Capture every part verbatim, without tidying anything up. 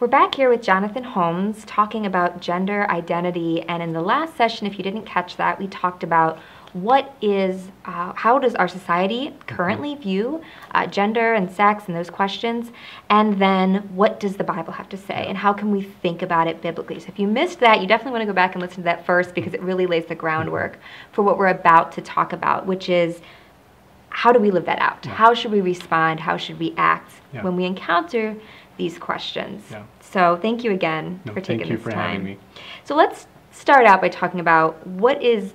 We're back here with Jonathan Holmes talking about gender identity, and in the last session, if you didn't catch that, we talked about what is, uh, how does our society currently view uh, gender and sex and those questions, and then what does the Bible have to say, and how can we think about it biblically? So if you missed that, you definitely want to go back and listen to that first, because it really lays the groundwork for what we're about to talk about, which is how do we live that out? Yeah. How should we respond? How should we act yeah. when we encounter these questions? Yeah. So thank you again no, for taking this for time. Having me. So let's start out by talking about what is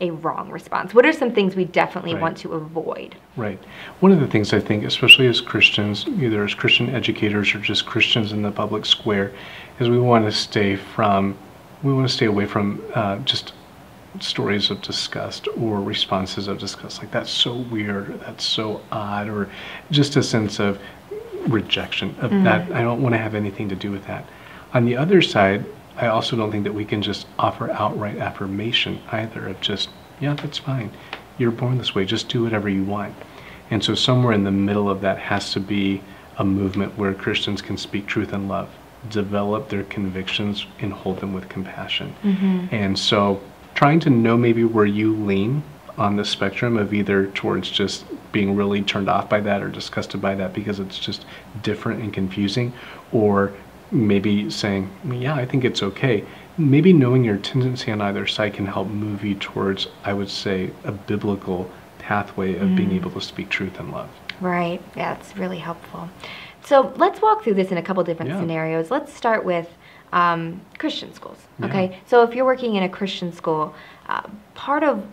a wrong response. What are some things we definitely right. want to avoid? Right. One of the things I think, especially as Christians, either as Christian educators or just Christians in the public square, is we want to stay from, we want to stay away from uh, just stories of disgust or responses of disgust, like that's so weird, or that's so odd, or just a sense of rejection of mm. that. I don't want to have anything to do with that. On the other side, I also don't think that we can just offer outright affirmation either of just, yeah, that's fine. You're born this way. Just do whatever you want. And so somewhere in the middle of that has to be a movement where Christians can speak truth in love, develop their convictions, and hold them with compassion. Mm-hmm. And so trying to know maybe where you lean on the spectrum of either towards just being really turned off by that or disgusted by that because it's just different and confusing, or maybe saying, yeah, I think it's okay. Maybe knowing your tendency on either side can help move you towards, I would say, a biblical pathway of mm. being able to speak truth and love. Right. Yeah, that's really helpful. So let's walk through this in a couple different yeah. scenarios. Let's start with um, Christian schools. Okay. Yeah. So if you're working in a Christian school, uh, part of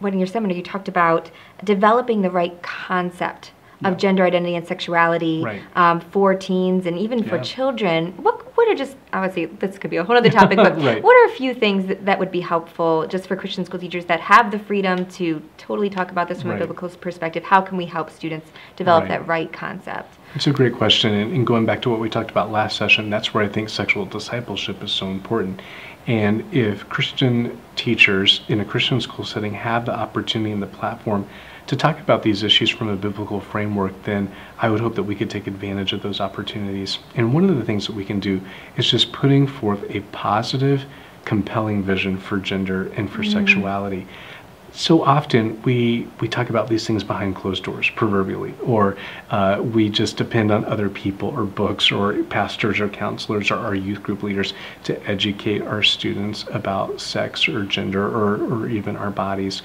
when in your seminar you talked about developing the right concept of yeah. gender identity and sexuality right. um, for teens and even yeah. for children. What what are just, I would say this could be a whole other topic, but right. what are a few things that, that would be helpful just for Christian school teachers that have the freedom to totally talk about this from right. a biblical perspective? How can we help students develop right. that right concept? It's a great question, and, and going back to what we talked about last session, that's where I think sexual discipleship is so important. And if Christian teachers in a Christian school setting have the opportunity and the platform to talk about these issues from a biblical framework, then I would hope that we could take advantage of those opportunities. And one of the things that we can do is just putting forth a positive, compelling vision for gender and for mm-hmm. sexuality. So often we, we talk about these things behind closed doors, proverbially, or uh, we just depend on other people or books or pastors or counselors or our youth group leaders to educate our students about sex or gender or, or even our bodies.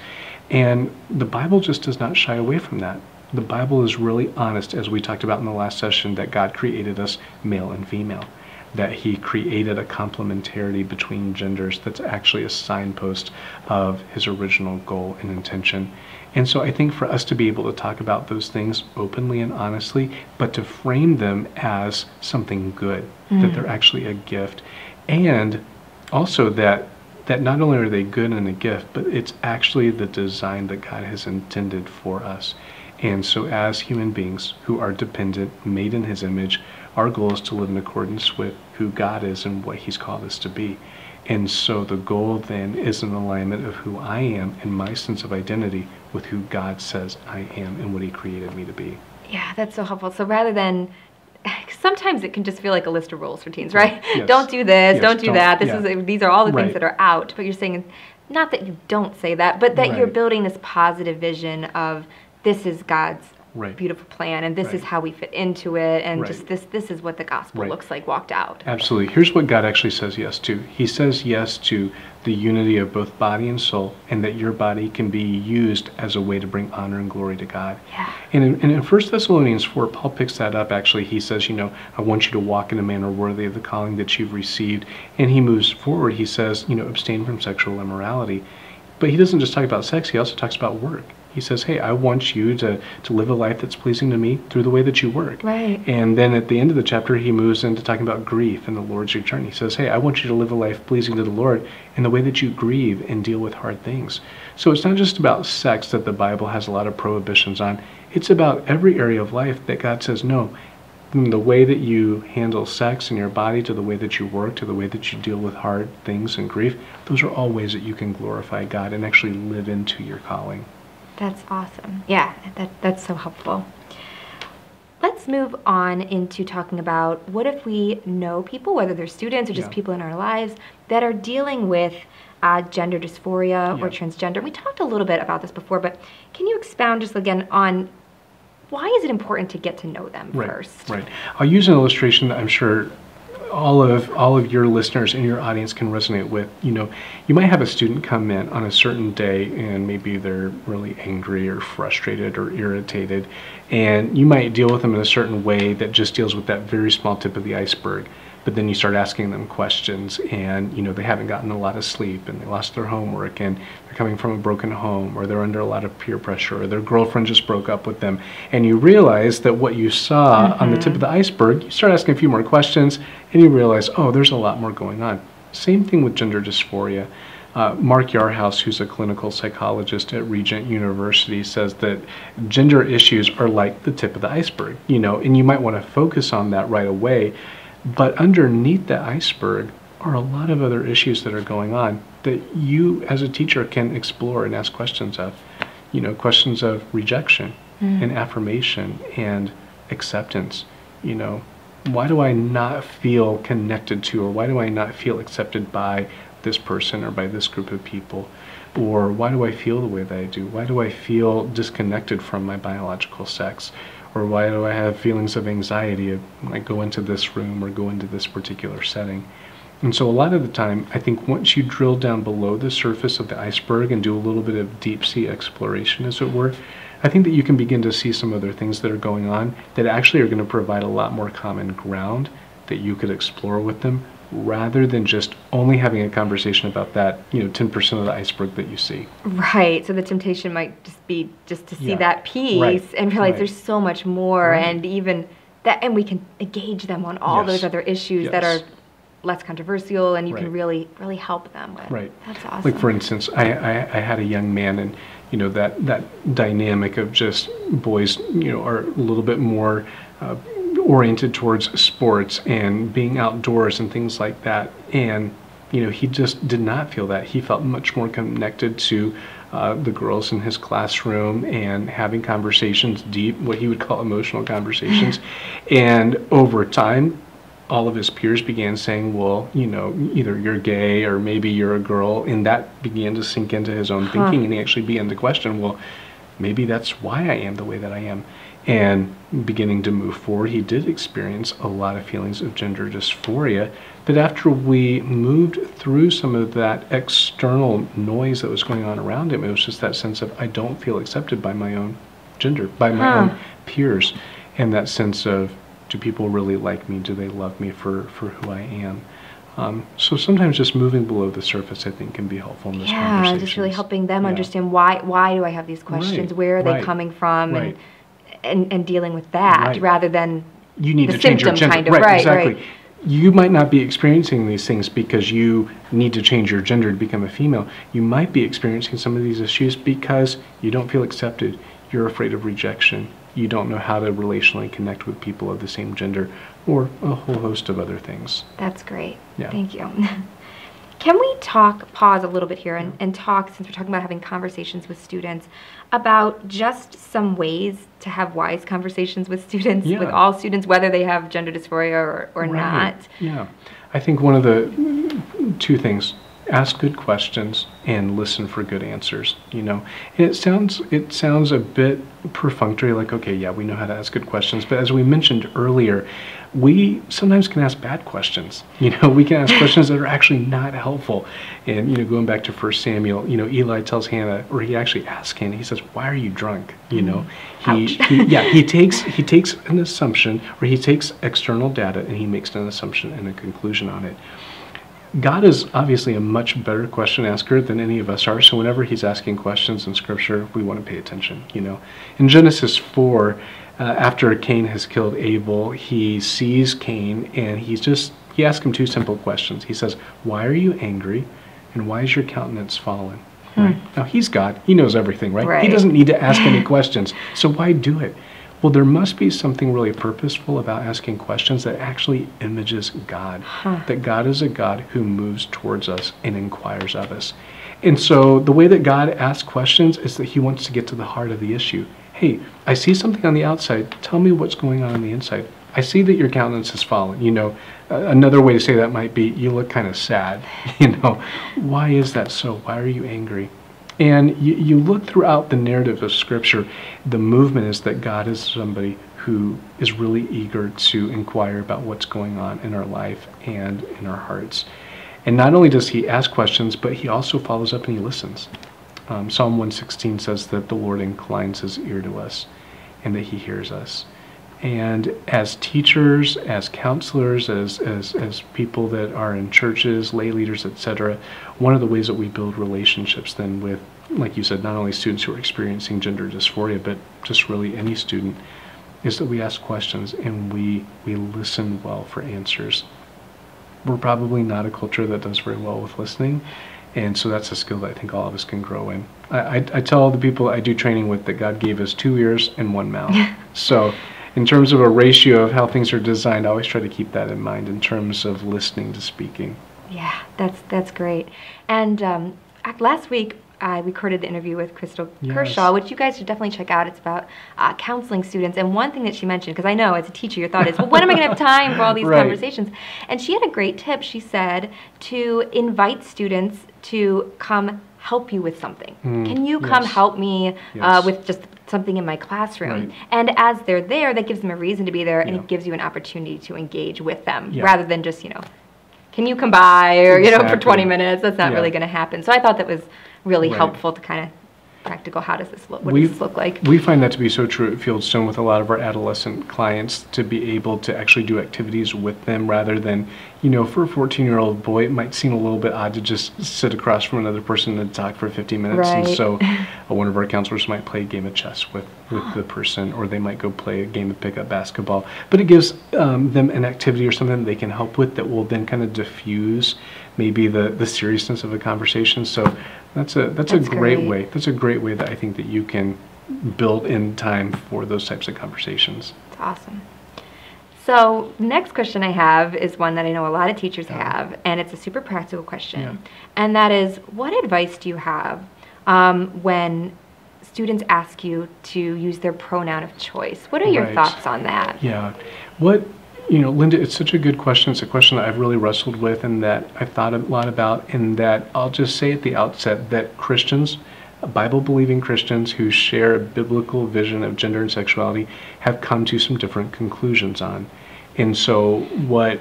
And the Bible just does not shy away from that. The Bible is really honest, as we talked about in the last session, that God created us male and female, that he created a complementarity between genders that's actually a signpost of his original goal and intention. And so I think for us to be able to talk about those things openly and honestly, but to frame them as something good, mm. that they're actually a gift. And also that that not only are they good and a gift, but it's actually the design that God has intended for us. And so as human beings who are dependent, made in his image, our goal is to live in accordance with who God is and what he's called us to be. And so the goal then is an alignment of who I am and my sense of identity with who God says I am and what he created me to be. Yeah, that's so helpful. So rather than, sometimes it can just feel like a list of rules for teens, right? Yes. Don't do this, yes. don't do don't, that. This yeah. is, these are all the right. things that are out. But you're saying, not that you don't say that, but that right. you're building this positive vision of this is God's right. beautiful plan, and this right. is how we fit into it, and right. just this this is what the gospel right. looks like walked out. Absolutely. Here's what God actually says yes to. He says yes to the unity of both body and soul, and that your body can be used as a way to bring honor and glory to God. Yeah. And in, and in First Thessalonians four, Paul picks that up actually. He says, you know, I want you to walk in a manner worthy of the calling that you've received. And he moves forward. He says, you know, abstain from sexual immorality. But he doesn't just talk about sex, he also talks about work. He says, hey, I want you to, to live a life that's pleasing to me through the way that you work. Right. And then at the end of the chapter, he moves into talking about grief and the Lord's return. He says, hey, I want you to live a life pleasing to the Lord in the way that you grieve and deal with hard things. So it's not just about sex that the Bible has a lot of prohibitions on. It's about every area of life that God says, no, the way that you handle sex in your body, to the way that you work, to the way that you deal with hard things and grief, those are all ways that you can glorify God and actually live into your calling. That's awesome. Yeah, that, that's so helpful. Let's let's move on into talking about what if we know people, whether they're students or just yeah. people in our lives that are dealing with Uh, gender dysphoria yeah. or transgender. We talked a little bit about this before, but can you expound just again on why is it important to get to know them right, first? Right. I'll use an illustration that I'm sure all of all of your listeners and your audience can resonate with. You know, you might have a student come in on a certain day and maybe they're really angry or frustrated or irritated, and you might deal with them in a certain way that just deals with that very small tip of the iceberg. But then you start asking them questions, and you know they haven't gotten a lot of sleep, and they lost their homework, and they're coming from a broken home, or they're under a lot of peer pressure, or their girlfriend just broke up with them, and you realize that what you saw mm-hmm. on the tip of the iceberg, you start asking a few more questions, and you realize, oh, there's a lot more going on. Same thing with gender dysphoria. Uh, Mark Yarhouse, who's a clinical psychologist at Regent University, says that gender issues are like the tip of the iceberg, you know, and you might want to focus on that right away. But underneath the iceberg are a lot of other issues that are going on that you as a teacher can explore and ask questions of. You know, questions of rejection mm. and affirmation and acceptance. You know, why do I not feel connected to, or why do I not feel accepted by this person or by this group of people? Or why do I feel the way that I do? Why do I feel disconnected from my biological sex? Or why do I have feelings of anxiety when I go into this room or go into this particular setting? And so a lot of the time, I think once you drill down below the surface of the iceberg and do a little bit of deep sea exploration, as it were, I think that you can begin to see some other things that are going on that actually are going to provide a lot more common ground that you could explore with them, rather than just only having a conversation about that, you know, ten percent of the iceberg that you see. Right, so the temptation might just be just to see yeah. that piece right. and realize right. there's so much more right. and even that, and we can engage them on all yes. those other issues yes. that are less controversial and you right. can really, really help them with. Right. That's awesome. Like for instance, I, I, I had a young man, and you know, that, that dynamic of just boys, you know, are a little bit more uh, oriented towards sports and being outdoors and things like that, and you know he just did not feel that. He felt much more connected to uh, the girls in his classroom and having conversations, deep, what he would call emotional conversations. And over time all of his peers began saying, well, you know, either you're gay or maybe you're a girl, and that began to sink into his own huh. thinking, and he actually began to question, well, maybe that's why I am the way that I am. And beginning to move forward, he did experience a lot of feelings of gender dysphoria. But after we moved through some of that external noise that was going on around him, it was just that sense of, I don't feel accepted by my own gender, by my huh. own peers. And that sense of, do people really like me? Do they love me for, for who I am? Um, so sometimes just moving below the surface, I think, can be helpful in this yeah, conversation. Yeah, just really helping them yeah. understand why, why do I have these questions? Right. Where are right. they coming from? Right. And, And, and dealing with that right. rather than you need the to change your gender. Kind of. Right, right, exactly. Right. You might not be experiencing these things because you need to change your gender to become a female. You might be experiencing some of these issues because you don't feel accepted. You're afraid of rejection. You don't know how to relationally connect with people of the same gender, or a whole host of other things. That's great. Yeah. Thank you. Can we talk, pause a little bit here and, and talk, since we're talking about having conversations with students, about just some ways to have wise conversations with students, yeah. with all students, whether they have gender dysphoria or, or right. not? Yeah. I think one of the two things, ask good questions and listen for good answers, you know. And it sounds, it sounds a bit perfunctory, like, okay, yeah, we know how to ask good questions. But as we mentioned earlier, we sometimes can ask bad questions. You know, we can ask questions that are actually not helpful. And, you know, going back to First Samuel, you know, Eli tells Hannah, or he actually asks Hannah, he says, why are you drunk? You know, he, he yeah, he takes, he takes an assumption, or he takes external data and he makes an assumption and a conclusion on it. God is obviously a much better question asker than any of us are, so whenever he's asking questions in Scripture, we want to pay attention, you know. In Genesis four, uh, after Cain has killed Abel, he sees Cain, and he's just, he asks him two simple questions. He says, why are you angry, and why is your countenance fallen? Hmm. Right? Now, he's God. He knows everything, right? right? He doesn't need to ask any questions, so why do it? Well, there must be something really purposeful about asking questions that actually images God, huh. that God is a God who moves towards us and inquires of us. And so the way that God asks questions is that he wants to get to the heart of the issue. hey, I see something on the outside. Tell me what's going on on the inside. I see that your countenance is fallen. You know, uh, another way to say that might be, you look kind of sad. You know, why is that so? Why are you angry? And you, you look throughout the narrative of Scripture, the movement is that God is somebody who is really eager to inquire about what's going on in our life and in our hearts. And not only does he ask questions, but he also follows up and he listens. Um, Psalm one sixteen says that the Lord inclines his ear to us and that he hears us. And as teachers, as counselors, as, as, as people that are in churches, lay leaders, et cetera, one of the ways that we build relationships then with, like you said, not only students who are experiencing gender dysphoria, but just really any student, is that we ask questions and we, we listen well for answers. We're probably not a culture that does very well with listening, and so that's a skill that I think all of us can grow in. I, I, I tell the people I do training with that God gave us two ears and one mouth. So, in terms of a ratio of how things are designed, I always try to keep that in mind in terms of listening to speaking. Yeah, that's that's great. And um, last week I recorded the interview with Crystal yes. Kershaw, which you guys should definitely check out. It's about uh, counseling students. And one thing that she mentioned, because I know as a teacher your thought is, well, when am I going to have time for all these right. conversations? And she had a great tip. She said to invite students to come help you with something. Mm, Can you come yes. help me yes. uh, with just something in my classroom? Right. And as they're there, that gives them a reason to be there, yeah. and it gives you an opportunity to engage with them yeah. rather than just, you know, can you come by or, exactly. you know, for twenty minutes? That's not yeah. really going to happen. So I thought that was really right. helpful to kind of practical. How does this look? What We've, does this look like? We find that to be so true at Fieldstone with a lot of our adolescent clients, to be able to actually do activities with them rather than, you know, for a fourteen-year-old boy, it might seem a little bit odd to just sit across from another person and talk for fifty minutes. Right. And so uh, one of our counselors might play a game of chess with, with the person, or they might go play a game of pickup basketball. But it gives um, them an activity or something that they can help with that will then kind of diffuse maybe the, the seriousness of a conversation. So that's a that's, that's a great, great way. That's a great way that I think that you can build in time for those types of conversations. That's awesome. So next question I have is one that I know a lot of teachers yeah. have, and it's a super practical question. Yeah. And that is, what advice do you have um, when students ask you to use their pronoun of choice? What are your right. thoughts on that? Yeah. What You know, Linda, it's such a good question. It's a question that I've really wrestled with and that I've thought a lot about, and that I'll just say at the outset that Christians, Bible-believing Christians who share a biblical vision of gender and sexuality, have come to some different conclusions on. And so what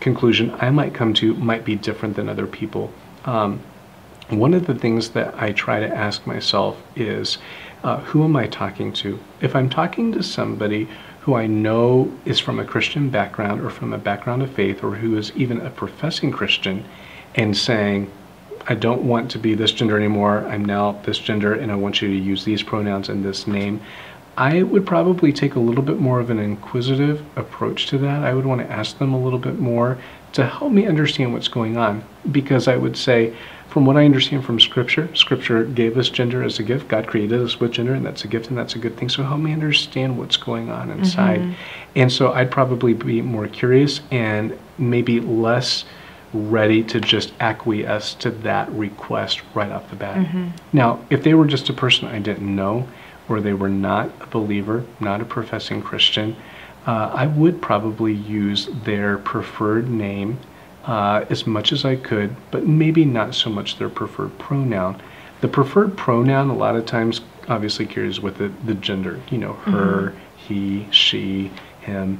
conclusion I might come to might be different than other people. Um, one of the things that I try to ask myself is, uh, who am I talking to? If I'm talking to somebody who I know is from a Christian background or from a background of faith, or who is even a professing Christian, and saying, I don't want to be this gender anymore, I'm now this gender, and I want you to use these pronouns and this name, I would probably take a little bit more of an inquisitive approach to that. I would want to ask them a little bit more to help me understand what's going on, because I would say, from what I understand from Scripture, Scripture gave us gender as a gift. God created us with gender, and that's a gift, and that's a good thing. So help me understand what's going on inside. Mm-hmm. And so I'd probably be more curious and maybe less ready to just acquiesce to that request right off the bat. Mm-hmm. Now, if they were just a person I didn't know, or they were not a believer, not a professing Christian, uh, I would probably use their preferred name Uh, as much as I could, but maybe not so much their preferred pronoun. The preferred pronoun a lot of times obviously carries with it the gender, you know, her, mm-hmm. he, she, him.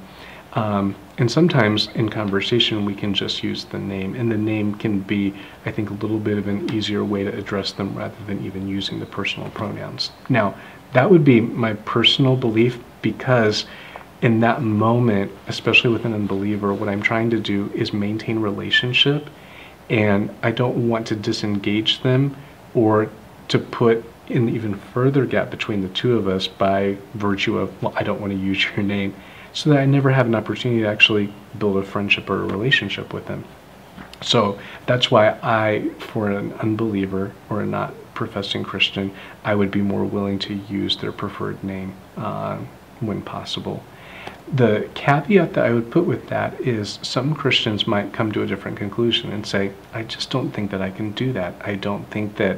Um, and sometimes in conversation we can just use the name, and the name can be, I think, a little bit of an easier way to address them rather than even using the personal pronouns. Now, that would be my personal belief, because in that moment, especially with an unbeliever, what I'm trying to do is maintain relationship, and I don't want to disengage them or to put an even further gap between the two of us by virtue of, well, I don't want to use your name, so that I never have an opportunity to actually build a friendship or a relationship with them. So that's why I, for an unbeliever or a not professing Christian, I would be more willing to use their preferred name uh, when possible. The caveat that I would put with that is, some Christians might come to a different conclusion and say, I just don't think that I can do that. I don't think that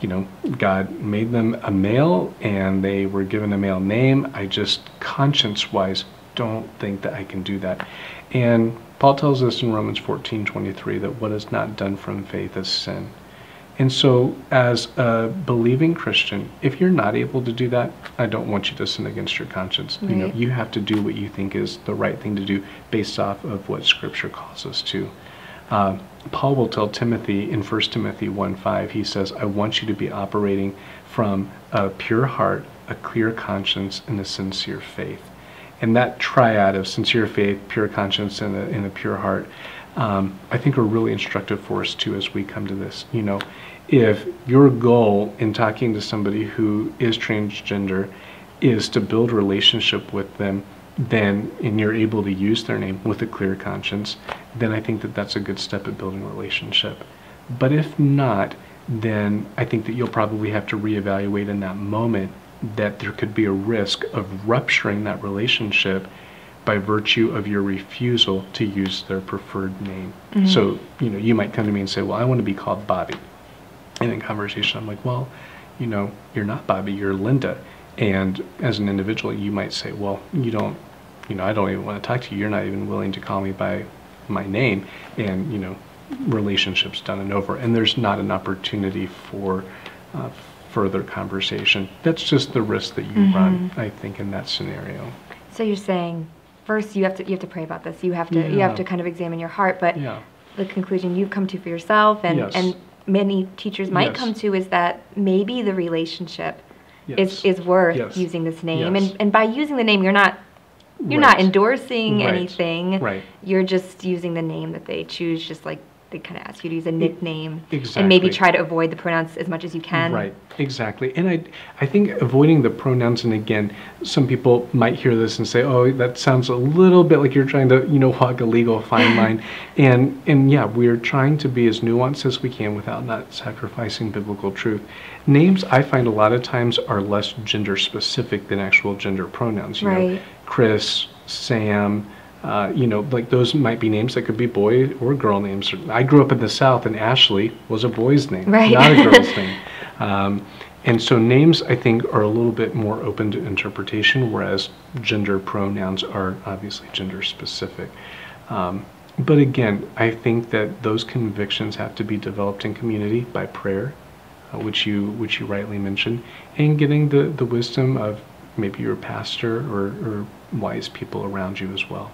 you know, God made them a male and they were given a male name. I just conscience-wise don't think that I can do that. And Paul tells us in Romans fourteen twenty-three that what is not done from faith is sin. And so as a believing Christian, if you're not able to do that, I don't want you to sin against your conscience. Right. You know, you have to do what you think is the right thing to do based off of what Scripture calls us to. Uh, Paul will tell Timothy in First Timothy one five, he says, I want you to be operating from a pure heart, a clear conscience, and a sincere faith. And that triad of sincere faith, pure conscience, and a, and a pure heart, Um, I think are really instructive for us too as we come to this. You know, if your goal in talking to somebody who is transgender is to build a relationship with them, then and you're able to use their name with a clear conscience, then I think that that's a good step at building a relationship. But if not, then I think that you'll probably have to reevaluate in that moment that there could be a risk of rupturing that relationship by virtue of your refusal to use their preferred name. Mm-hmm. So, you know, you might come to me and say, well, I want to be called Bobby. And in conversation, I'm like, well, you know, you're not Bobby, you're Linda. And as an individual, you might say, well, you don't, you know, I don't even want to talk to you. You're not even willing to call me by my name. And, you know, relationships done and over. And there's not an opportunity for uh, further conversation. That's just the risk that you mm-hmm. run, I think, in that scenario. So you're saying, first, you have to you have to pray about this. You have to yeah. you have to kind of examine your heart. But yeah. the conclusion you've come to for yourself, and yes. and many teachers might yes. come to, is that maybe the relationship yes. is is worth yes. using this name. Yes. And and by using the name, you're not you're right. not endorsing right. anything. Right. You're just using the name that they choose, just like they kind of ask you to use a nickname. Exactly. And maybe try to avoid the pronouns as much as you can. Right, exactly. And I, I think avoiding the pronouns, and again, some people might hear this and say, oh, that sounds a little bit like you're trying to, you know, walk a legal fine line. And, and yeah, we're trying to be as nuanced as we can without not sacrificing biblical truth. Names, I find a lot of times, are less gender specific than actual gender pronouns. You right. know, Chris, Sam, Uh, you know, like those might be names that could be boy or girl names. I grew up in the South, and Ashley was a boy's name, right. not a girl's name. Um, and so names, I think, are a little bit more open to interpretation, whereas gender pronouns are obviously gender specific. Um, but again, I think that those convictions have to be developed in community by prayer, uh, which you which you rightly mentioned, and getting the, the wisdom of maybe your pastor or, or wise people around you as well.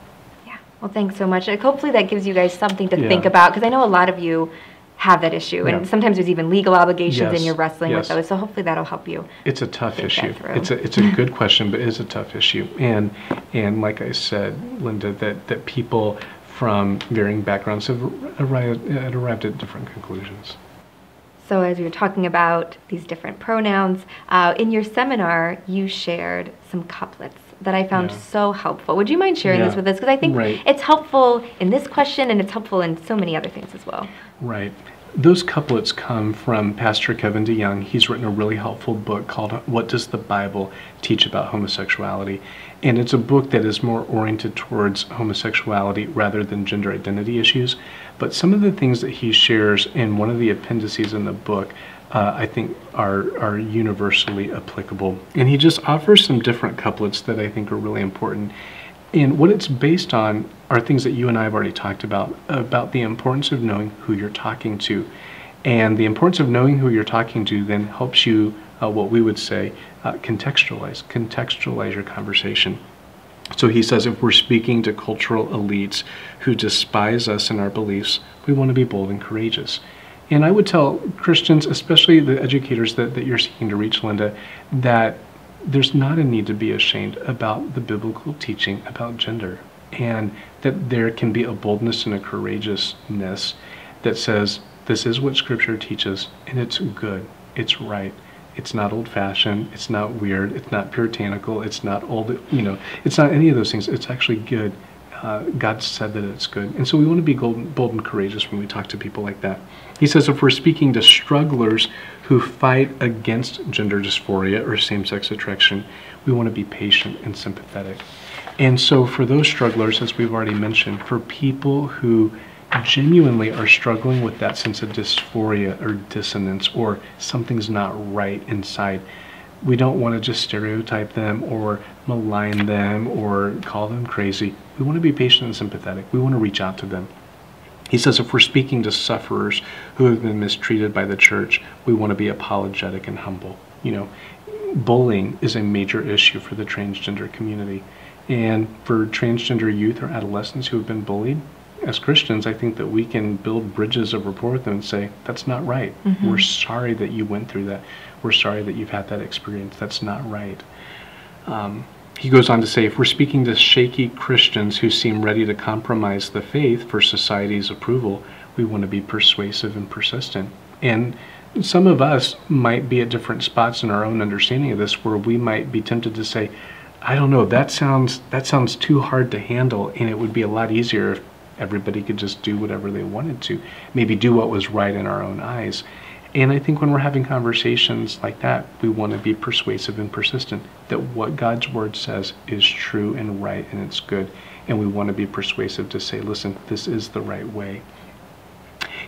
Well, thanks so much. Like, hopefully that gives you guys something to yeah. think about, because I know a lot of you have that issue, yeah. and sometimes there's even legal obligations, yes. and you're wrestling yes. with those, so hopefully that'll help you. It's a tough issue. It's a, it's a good question, but it's a tough issue. And and like I said, Linda, that, that people from varying backgrounds have arrived, arrived at different conclusions. So as we were talking about these different pronouns, uh, in your seminar, you shared some couplets that I found yeah. so helpful. Would you mind sharing yeah. this with us? Because I think right. it's helpful in this question, and it's helpful in so many other things as well. Right. Those couplets come from Pastor Kevin DeYoung. He's written a really helpful book called What Does the Bible Teach About Homosexuality? And it's a book that is more oriented towards homosexuality rather than gender identity issues. But some of the things that he shares in one of the appendices in the book Uh, I think are are universally applicable. And he just offers some different couplets that I think are really important. And what it's based on are things that you and I have already talked about, about the importance of knowing who you're talking to. And the importance of knowing who you're talking to then helps you, uh, what we would say, uh, contextualize, contextualize your conversation. So he says, if we're speaking to cultural elites who despise us and our beliefs, we want to be bold and courageous. And I would tell Christians, especially the educators that, that you're seeking to reach, Linda, that there's not a need to be ashamed about the biblical teaching about gender, and that there can be a boldness and a courageousness that says, this is what Scripture teaches, and it's good, it's right. It's not old-fashioned, it's not weird, it's not puritanical, it's not old, you know, it's not any of those things. It's actually good. Uh, God said that it's good. And so we want to be bold, bold and courageous when we talk to people like that. He says if we're speaking to strugglers who fight against gender dysphoria or same-sex attraction, we want to be patient and sympathetic. And so for those strugglers, as we've already mentioned, for people who genuinely are struggling with that sense of dysphoria or dissonance, or something's not right inside. We don't want to just stereotype them or malign them or call them crazy. We want to be patient and sympathetic. We want to reach out to them. He says if we're speaking to sufferers who have been mistreated by the church, we want to be apologetic and humble. You know, bullying is a major issue for the transgender community. And for transgender youth or adolescents who have been bullied, as Christians, I think that we can build bridges of rapport with them and say, that's not right. Mm-hmm. We're sorry that you went through that. We're sorry that you've had that experience. That's not right. Um, he goes on to say, if we're speaking to shaky Christians who seem ready to compromise the faith for society's approval, we want to be persuasive and persistent. And some of us might be at different spots in our own understanding of this, where we might be tempted to say, I don't know, that sounds, that sounds too hard to handle, and it would be a lot easier if everybody could just do whatever they wanted to, maybe do what was right in our own eyes. And I think when we're having conversations like that, we want to be persuasive and persistent that what God's word says is true and right and it's good. And we want to be persuasive to say, listen, this is the right way.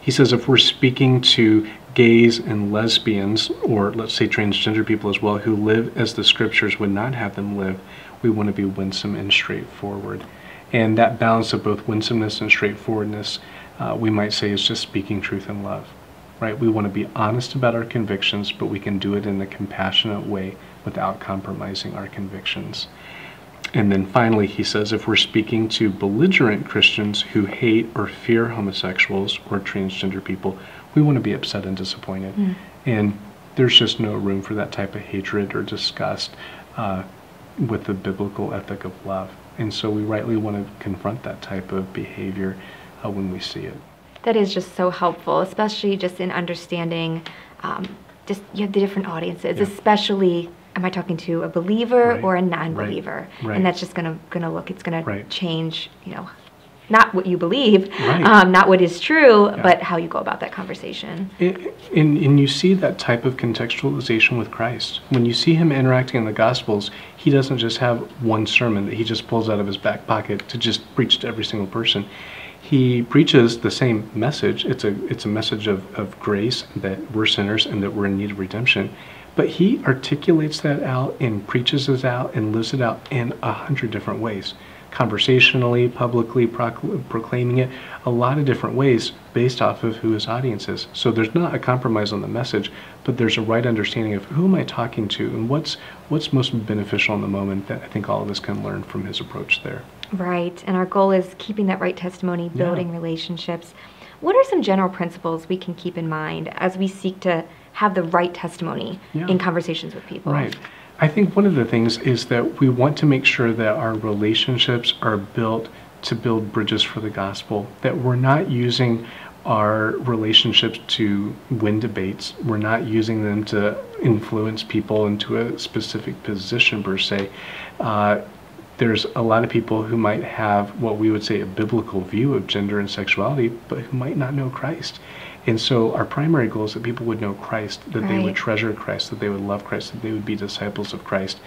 He says if we're speaking to gays and lesbians, or let's say transgender people as well, who live as the scriptures would not have them live, we want to be winsome and straightforward. And that balance of both winsomeness and straightforwardness, uh, we might say, is just speaking truth in love, right? We want to be honest about our convictions, but we can do it in a compassionate way without compromising our convictions. And then finally, he says, if we're speaking to belligerent Christians who hate or fear homosexuals or transgender people, we want to be upset and disappointed. Mm. And there's just no room for that type of hatred or disgust uh, with the biblical ethic of love. And so we rightly want to confront that type of behavior uh, when we see it. That is just so helpful, especially just in understanding um, just you have the different audiences, yeah. Especially, am I talking to a believer right. or a non-believer? Right. Right. And that's just gonna, gonna look, it's gonna right. change, you know, not what you believe, right. um, not what is true, yeah. but how you go about that conversation. And, and, and you see that type of contextualization with Christ. When you see him interacting in the Gospels, he doesn't just have one sermon that he just pulls out of his back pocket to just preach to every single person. He preaches the same message. It's a, it's a message of, of grace, that we're sinners and that we're in need of redemption. But he articulates that out and preaches it out and lives it out in a hundred different ways. Conversationally, publicly procl- proclaiming it, a lot of different ways based off of who his audience is. So there's not a compromise on the message, but there's a right understanding of who am I talking to and what's what's most beneficial in the moment, that I think all of us can learn from his approach there. Right, and our goal is keeping that right testimony, building yeah. relationships. What are some general principles we can keep in mind as we seek to have the right testimony yeah. in conversations with people? Right. I think one of the things is that we want to make sure that our relationships are built to build bridges for the gospel, that we're not using our relationships to win debates. We're not using them to influence people into a specific position per se. Uh, there's a lot of people who might have what we would say a biblical view of gender and sexuality, but who might not know Christ. And so our primary goal is that people would know Christ, that right. they would treasure Christ, that they would love Christ, that they would be disciples of Christ.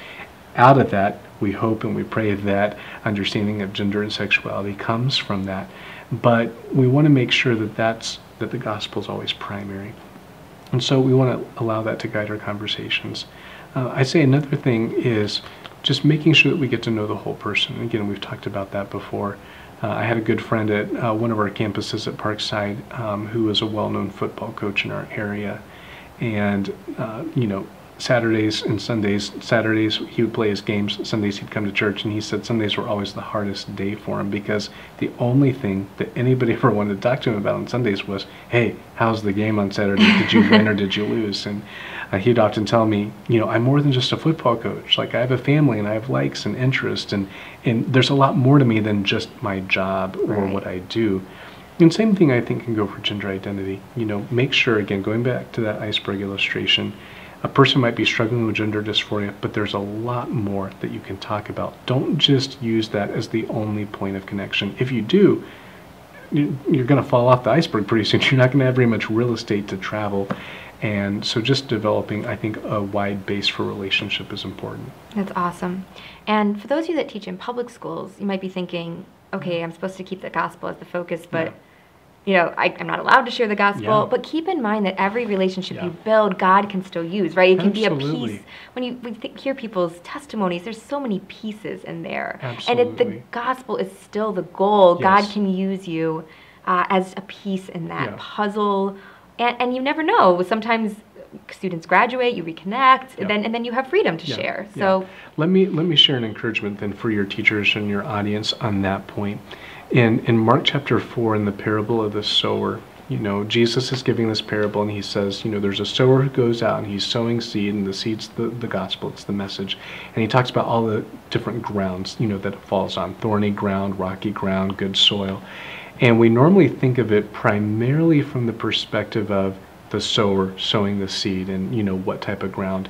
Out of that, we hope and we pray that understanding of gender and sexuality comes from that. But we want to make sure that that's, that the gospel is always primary. And so we want to allow that to guide our conversations. Uh, I'd say another thing is just making sure that we get to know the whole person. Again, we've talked about that before. Uh, I had a good friend at uh, one of our campuses at Parkside um, who was a well-known football coach in our area. And, uh, you know, Saturdays and Sundays, Saturdays he would play his games, Sundays he'd come to church, and he said Sundays were always the hardest day for him because the only thing that anybody ever wanted to talk to him about on Sundays was, hey, how's the game on Saturday? Did you win or did you lose? And uh, he'd often tell me, you know, I'm more than just a football coach. Like, I have a family and I have likes and interests, and, and there's a lot more to me than just my job or right. what I do. And same thing I think can go for gender identity. You know, make sure, again, going back to that iceberg illustration, a person might be struggling with gender dysphoria, but there's a lot more that you can talk about. Don't just use that as the only point of connection. If you do, you're going to fall off the iceberg pretty soon. You're not going to have very much real estate to travel. And so just developing, I think, a wide base for relationship is important. That's awesome. And for those of you that teach in public schools, you might be thinking, okay, I'm supposed to keep the gospel as the focus, but... Yeah. you know, I, I'm not allowed to share the gospel, yeah. but keep in mind that every relationship yeah. you build, God can still use, right? It Absolutely. can be a piece. When you we think, hear people's testimonies, there's so many pieces in there. Absolutely. And it, the gospel is still the goal. Yes. God can use you uh, as a piece in that yeah. puzzle. And, and you never know. Sometimes students graduate, you reconnect, yeah. and then and then you have freedom to yeah. share. So yeah. let me let me share an encouragement then for your teachers and your audience on that point. In in Mark chapter four, in the parable of the sower, you know, Jesus is giving this parable, and he says, you know, there's a sower who goes out and he's sowing seed, and the seed's the, the gospel, it's the message. And he talks about all the different grounds, you know, that it falls on: thorny ground, rocky ground, good soil. And we normally think of it primarily from the perspective of the sower sowing the seed and, you know, what type of ground.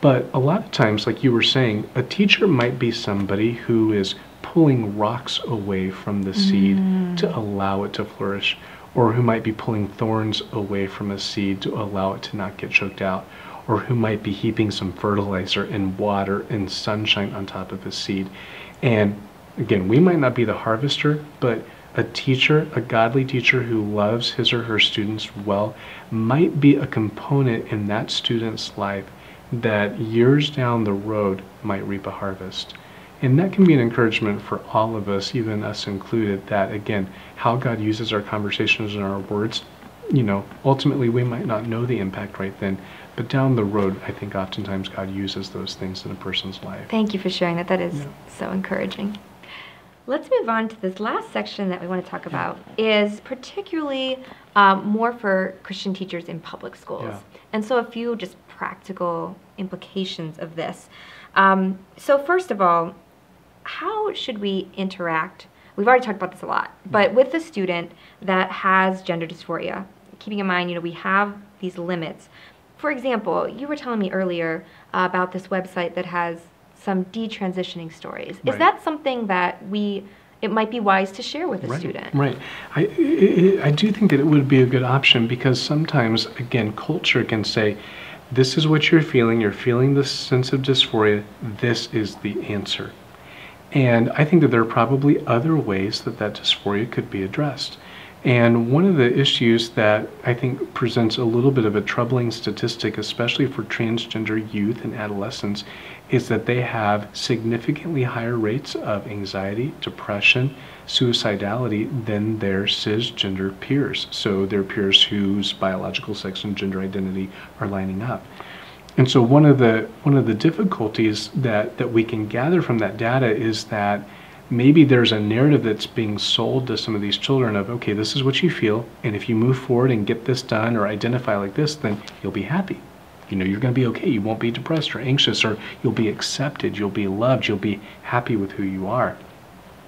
But a lot of times, like you were saying, a teacher might be somebody who is pulling rocks away from the seed mm. to allow it to flourish, or who might be pulling thorns away from a seed to allow it to not get choked out, or who might be heaping some fertilizer and water and sunshine on top of a seed. And again, we might not be the harvester, but a teacher, a godly teacher who loves his or her students well, might be a component in that student's life that years down the road might reap a harvest. And that can be an encouragement for all of us, even us included, that, again, how God uses our conversations and our words, you know, ultimately we might not know the impact right then, but down the road, I think oftentimes God uses those things in a person's life. Thank you for sharing that. That is yeah. so encouraging. Let's move on to this last section that we want to talk about, is particularly um, more for Christian teachers in public schools. Yeah. And so a few just practical implications of this. Um, so first of all, how should we interact? We've already talked about this a lot, but with a student that has gender dysphoria, keeping in mind, you know, we have these limits. For example, you were telling me earlier uh, about this website that has some detransitioning stories. Right. Is that something that we, it might be wise to share with a right, student? Right. I, I do think that it would be a good option, because sometimes, again, culture can say, this is what you're feeling, you're feeling this sense of dysphoria, this is the answer. And I think that there are probably other ways that that dysphoria could be addressed. And one of the issues that I think presents a little bit of a troubling statistic, especially for transgender youth and adolescents, is that they have significantly higher rates of anxiety, depression, suicidality than their cisgender peers. So their peers whose biological sex and gender identity are lining up. And so one of the one of the difficulties that, that we can gather from that data is that maybe there's a narrative that's being sold to some of these children of, okay, this is what you feel, and if you move forward and get this done or identify like this, then you'll be happy. You know, you're going to be okay. You won't be depressed or anxious, or you'll be accepted, you'll be loved, you'll be happy with who you are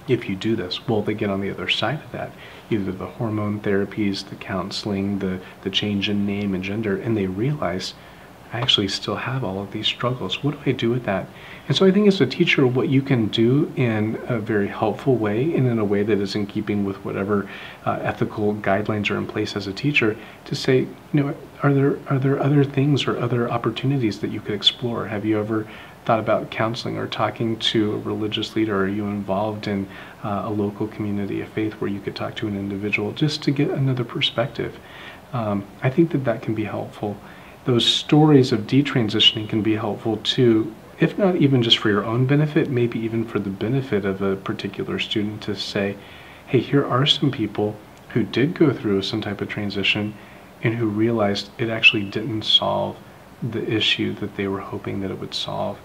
if you do this. Well, they get on the other side of that, either the hormone therapies, the counseling, the, the change in name and gender, and they realize, I actually still have all of these struggles. What do I do with that? And so I think as a teacher, what you can do in a very helpful way, and in a way that is in keeping with whatever uh, ethical guidelines are in place as a teacher, to say, you know, are there, are there other things or other opportunities that you could explore? Have you ever thought about counseling or talking to a religious leader? Are you involved in uh, a local community of faith where you could talk to an individual just to get another perspective? Um, I think that that can be helpful. Those stories of detransitioning can be helpful too, if not even just for your own benefit, maybe even for the benefit of a particular student, to say, hey, here are some people who did go through some type of transition and who realized it actually didn't solve the issue that they were hoping that it would solve.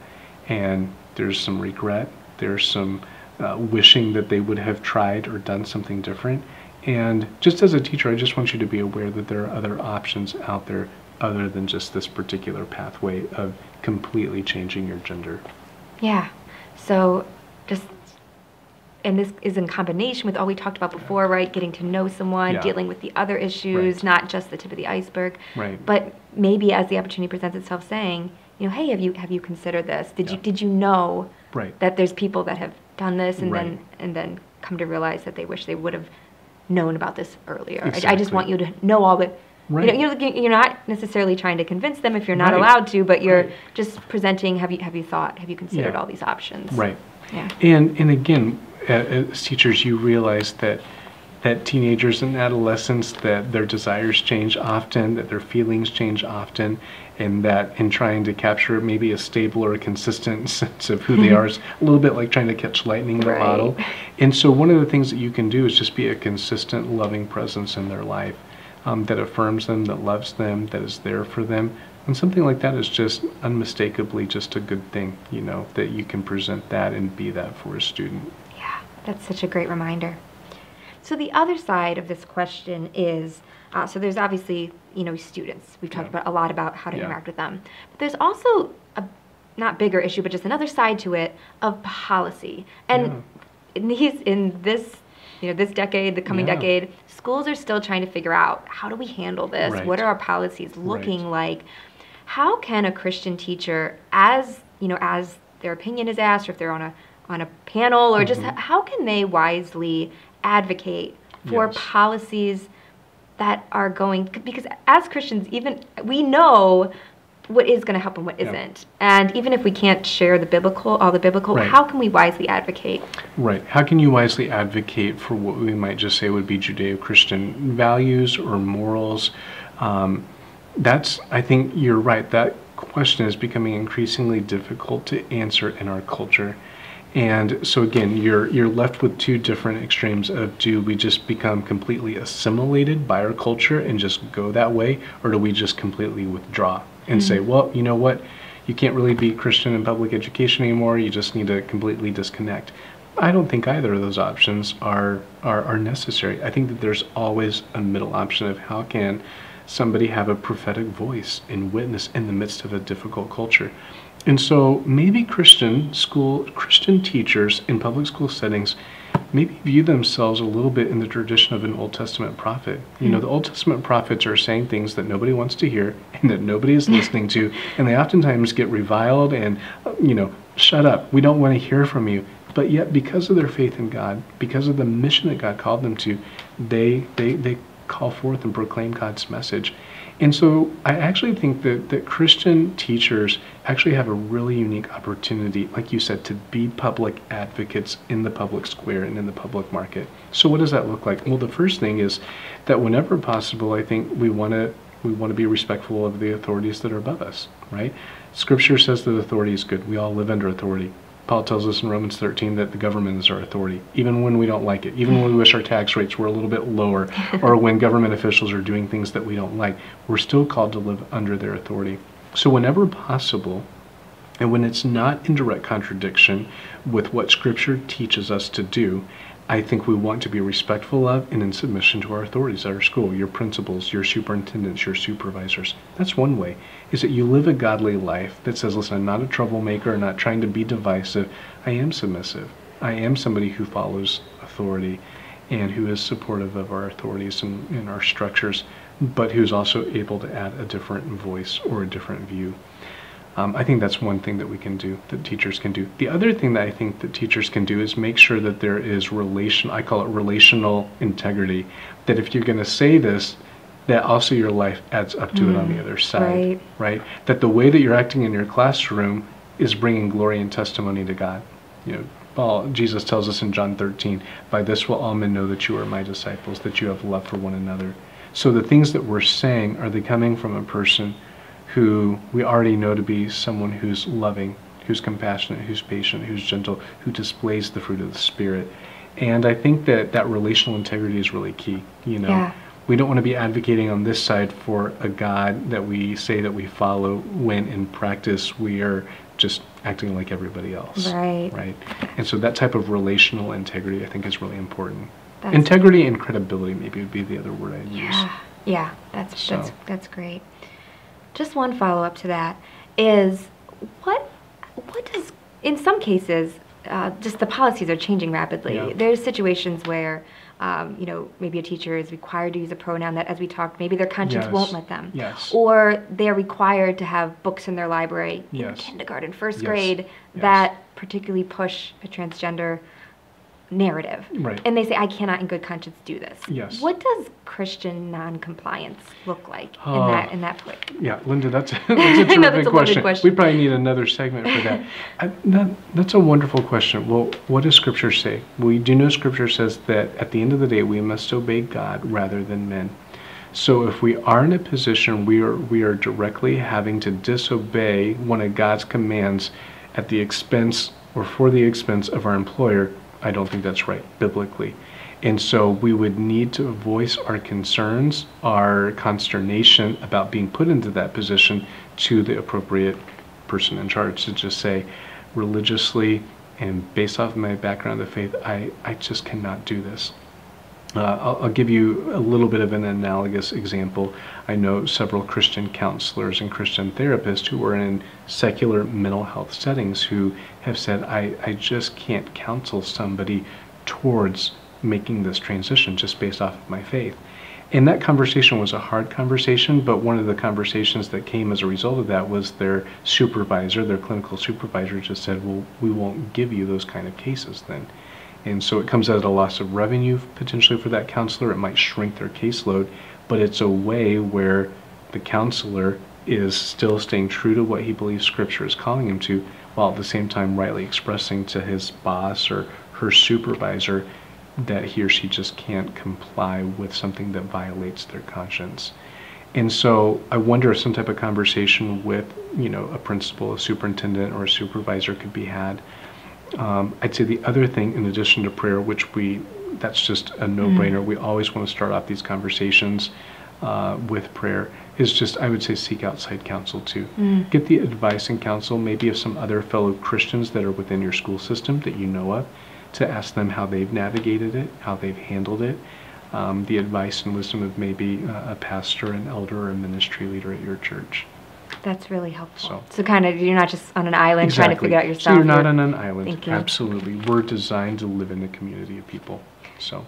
And there's some regret, there's some uh, wishing that they would have tried or done something different. And just as a teacher, I just want you to be aware that there are other options out there other than just this particular pathway of completely changing your gender. Yeah, so just, and this is in combination with all we talked about before, right? Getting to know someone, yeah. dealing with the other issues, right. not just the tip of the iceberg. Right. But maybe as the opportunity presents itself, saying, you know, hey, have you have you considered this? Did yeah. you did you know right. that there's people that have done this and right. then and then come to realize that they wish they would have known about this earlier? Exactly. I, I just want you to know all that. Right. You know, you're, you're not necessarily trying to convince them if you're not right. allowed to, but you're right. just presenting, have you have you thought, have you considered yeah. all these options? Right. Yeah. And, and again, as teachers, you realize that that teenagers and adolescents, that their desires change often, that their feelings change often, and that in trying to capture maybe a stable or a consistent sense of who they are is a little bit like trying to catch lightning in a bottle. And so one of the things that you can do is just be a consistent, loving presence in their life um, that affirms them, that loves them, that is there for them. And something like that is just unmistakably just a good thing, you know, that you can present that and be that for a student. Yeah, that's such a great reminder. So the other side of this question is, uh, so there's obviously, you know, students. We've talked yeah. about a lot about how to yeah. interact with them. But there's also a, not bigger issue, but just another side to it of policy. And yeah. in, these, in this, you know, this decade, the coming yeah. decade, schools are still trying to figure out, how do we handle this? Right. What are our policies looking right. like? How can a Christian teacher, as, you know, as their opinion is asked, or if they're on a, on a panel, or mm-hmm. just how can they wisely advocate for yes. policies that are going, because as Christians, even we know what is going to help and what isn't. Yep. And even if we can't share the biblical, all the biblical, right. how can we wisely advocate? Right. How can you wisely advocate for what we might just say would be Judeo-Christian values or morals? Um, that's, I think you're right. That question is becoming increasingly difficult to answer in our culture. And so again, you're you're left with two different extremes of, do we just become completely assimilated by our culture and just go that way, or do we just completely withdraw and mm-hmm. say, well, you know what, you can't really be Christian in public education anymore, you just need to completely disconnect. I don't think either of those options are, are, are necessary. I think that there's always a middle option of, how can somebody have a prophetic voice and witness in the midst of a difficult culture? And so maybe Christian school, Christian teachers in public school settings maybe view themselves a little bit in the tradition of an Old Testament prophet. You mm-hmm. know, the Old Testament prophets are saying things that nobody wants to hear and that nobody is listening to, and they oftentimes get reviled and, you know, shut up, we don't want to hear from you. But yet, because of their faith in God, because of the mission that God called them to, they, they, they call forth and proclaim God's message. And so I actually think that, that Christian teachers actually have a really unique opportunity, like you said, to be public advocates in the public square and in the public market. So what does that look like? Well, the first thing is that whenever possible, I think we want to we want to be respectful of the authorities that are above us, right? Scripture says that authority is good. We all live under authority. Paul tells us in Romans thirteen that the government is our authority, even when we don't like it, even when we wish our tax rates were a little bit lower, or when government officials are doing things that we don't like, we're still called to live under their authority. So whenever possible, and when it's not in direct contradiction with what Scripture teaches us to do, I think we want to be respectful of and in submission to our authorities at our school, your principals, your superintendents, your supervisors. That's one way, is that you live a godly life that says, listen, I'm not a troublemaker, I'm not trying to be divisive. I am submissive. I am somebody who follows authority and who is supportive of our authorities and, and our structures, but who's also able to add a different voice or a different view. Um, I think that's one thing that we can do, that teachers can do. The other thing that I think that teachers can do is make sure that there is relation, I call it relational integrity, that if you're going to say this, that also your life adds up to mm, it on the other side, right. right? That the way that you're acting in your classroom is bringing glory and testimony to God. You know, Paul, Jesus tells us in John thirteen, by this will all men know that you are my disciples, that you have love for one another. So the things that we're saying, are they coming from a person who we already know to be someone who's loving, who's compassionate, who's patient, who's gentle, who displays the fruit of the Spirit? And I think that that relational integrity is really key. You know, yeah. we don't want to be advocating on this side for a God that we say that we follow when in practice we are just acting like everybody else. Right. Right. And so that type of relational integrity I think is really important. That's integrity and credibility maybe would be the other word I'd yeah. use. Yeah, that's, so. that's, that's great. Just one follow-up to that is, what what does, in some cases, uh, just the policies are changing rapidly. Yeah. There's situations where, um, you know, maybe a teacher is required to use a pronoun that, as we talked, maybe their conscience yes. won't let them. Yes. Or they're required to have books in their library yes. in kindergarten, first yes. grade, yes. that particularly push a transgender narrative. Right. And they say, I cannot in good conscience do this. Yes. What does Christian non-compliance look like uh, in that in that place? Yeah, Linda, that's, that's a terrific no, that's a question. question. We probably need another segment for that. I, that. That's a wonderful question. Well, what does Scripture say? We do know Scripture says that at the end of the day, we must obey God rather than men. So if we are in a position we are we are directly having to disobey one of God's commands at the expense or for the expense of our employer, I don't think that's right biblically. And so we would need to voice our concerns, our consternation about being put into that position to the appropriate person in charge to just say, religiously and based off of my background of faith, I, I just cannot do this. Uh, I'll, I'll give you a little bit of an analogous example. I know several Christian counselors and Christian therapists who are in secular mental health settings who have said, I, I just can't counsel somebody towards making this transition just based off of my faith. And that conversation was a hard conversation, but one of the conversations that came as a result of that was their supervisor, their clinical supervisor just said, well, we won't give you those kind of cases then. And so it comes out at a loss of revenue potentially for that counselor. It might shrink their caseload, but it's a way where the counselor is still staying true to what he believes Scripture is calling him to, while at the same time rightly expressing to his boss or her supervisor that he or she just can't comply with something that violates their conscience. And so I wonder if some type of conversation with, you know, a principal, a superintendent, or a supervisor could be had. Um, I'd say the other thing, in addition to prayer, which we, that's just a no-brainer, mm-hmm. we always want to start off these conversations uh, with prayer, is just, I would say, seek outside counsel too. Mm-hmm. Get the advice and counsel maybe of some other fellow Christians that are within your school system that you know of, to ask them how they've navigated it, how they've handled it, um, the advice and wisdom of maybe uh, a pastor, an elder, or a ministry leader at your church. That's really helpful. So, so kind of, you're not just on an island exactly. trying to figure out yourself. So you're not on an island. Thinking. Absolutely. We're designed to live in a community of people. So.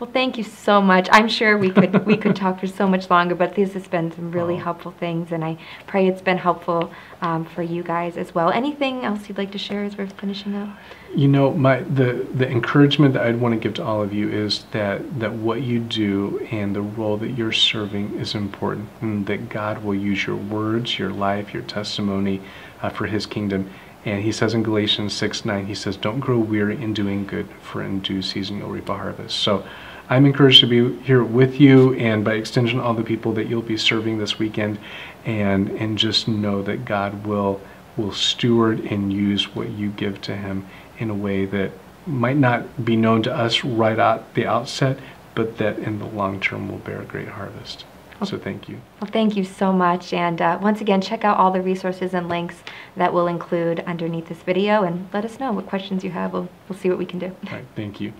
Well, thank you so much. I'm sure we could we could talk for so much longer, but this has been some really oh. helpful things, and I pray it's been helpful um, for you guys as well. Anything else you'd like to share as we're finishing up? You know, my the the encouragement that I'd want to give to all of you is that that what you do and the role that you're serving is important, and that God will use your words, your life, your testimony uh, for His kingdom. And he says in Galatians six nine, he says, don't grow weary in doing good, for in due season you'll reap a harvest. So I'm encouraged to be here with you, and by extension, all the people that you'll be serving this weekend, and and just know that God will will steward and use what you give to him in a way that might not be known to us right at the outset, but that in the long term will bear a great harvest. So thank you. Well, thank you so much. And uh, once again, check out all the resources and links that we'll include underneath this video, and let us know what questions you have. We'll, we'll see what we can do. All right. Thank you.